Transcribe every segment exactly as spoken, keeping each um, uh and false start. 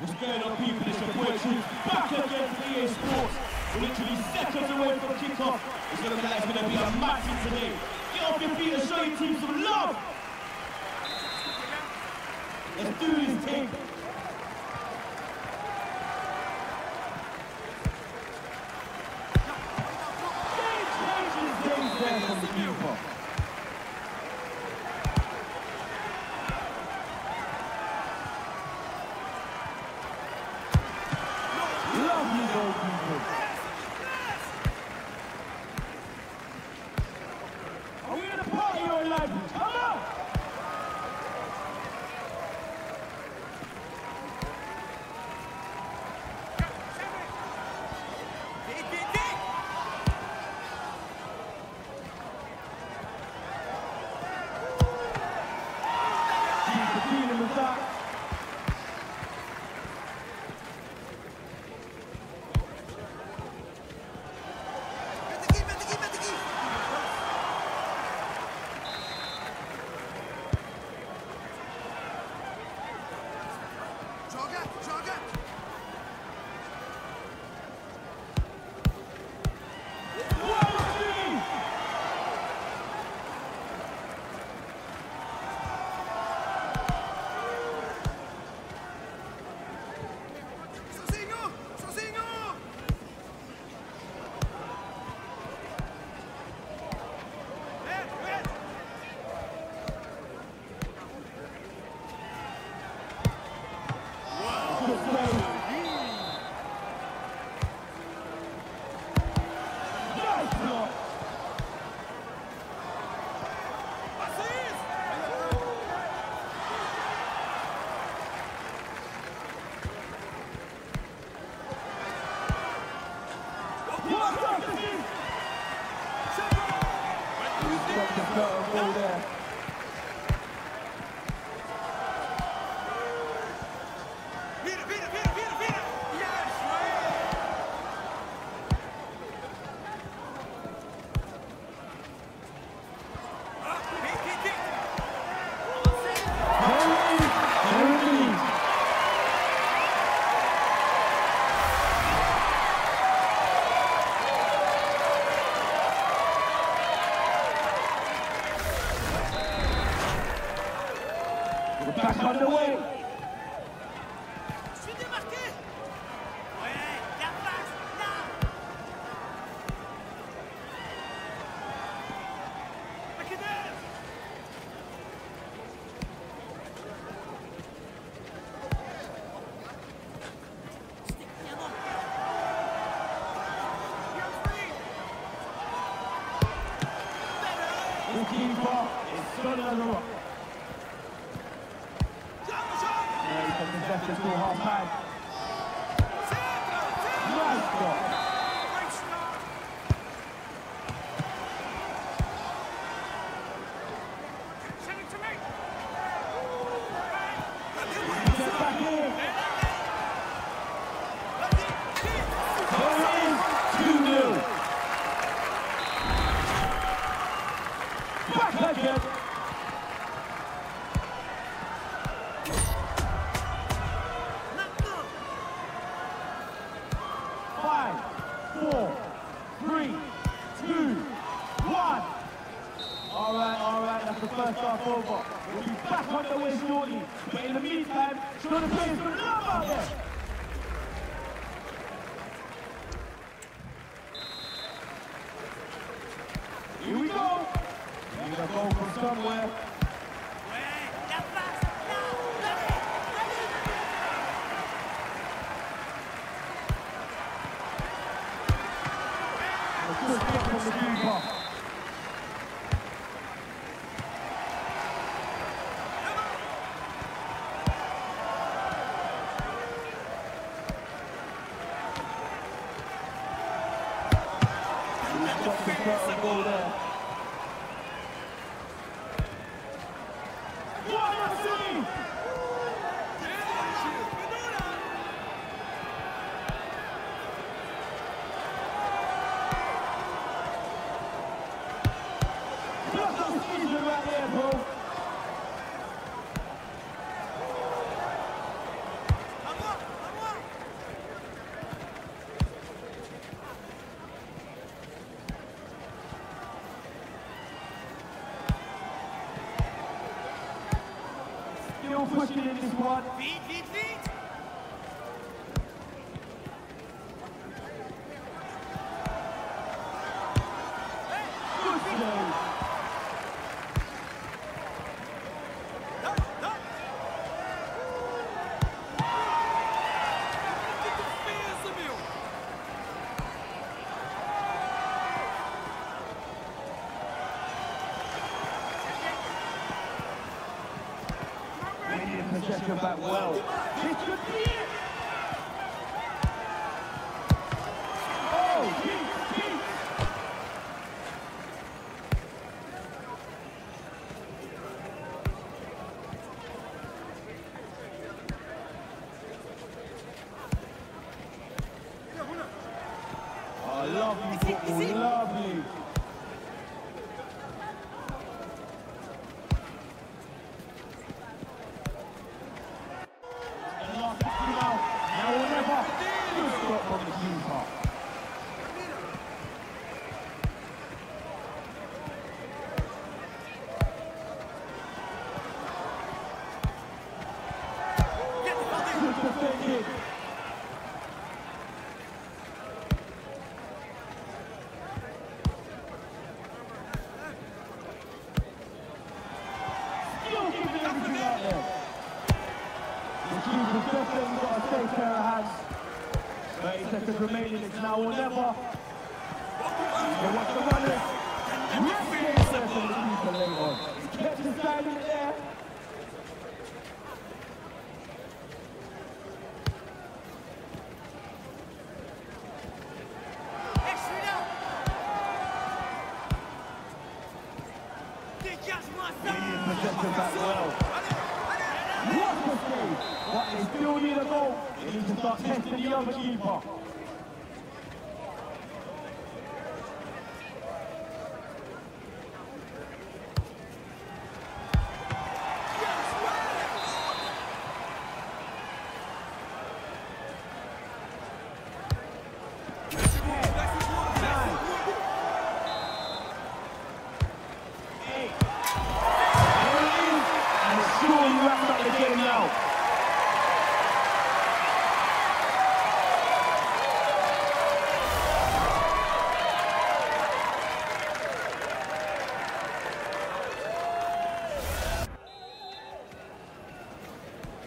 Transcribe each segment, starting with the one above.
What's going on, people? It's your boy Truth back again for E A Sports. We're literally seconds away from kickoff. It's looking like it's going to be a massive today. Get off your feet and show your team some love. Let's do this, team. one. Feet, feet, feet. Come back well. This could be it. Oh, geez, geez. Oh, lovely football, lovely. Seconds remaining, it's now or never. And watch the runners. Yes, yes, the late on. Kept the side in there. Medium possession back well. What a save! But they still need a goal. They need to start testing the other keeper.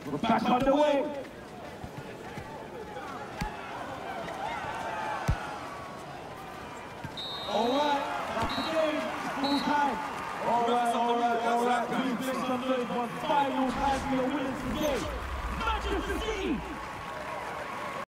We're back on the way. All right, that's the game. Full time. All right, all right, all right. We've played some good ones. Final time. We're winning today. Manchester City.